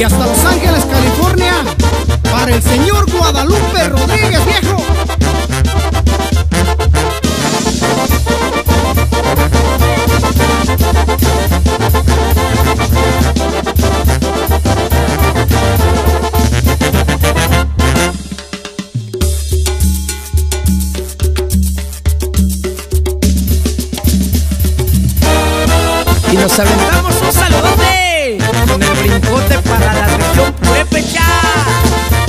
y hasta Los Ángeles, California, para el señor Guadalupe Rodríguez, viejo. Y nos aventamos un saludote con el brincote para la región Purépecha.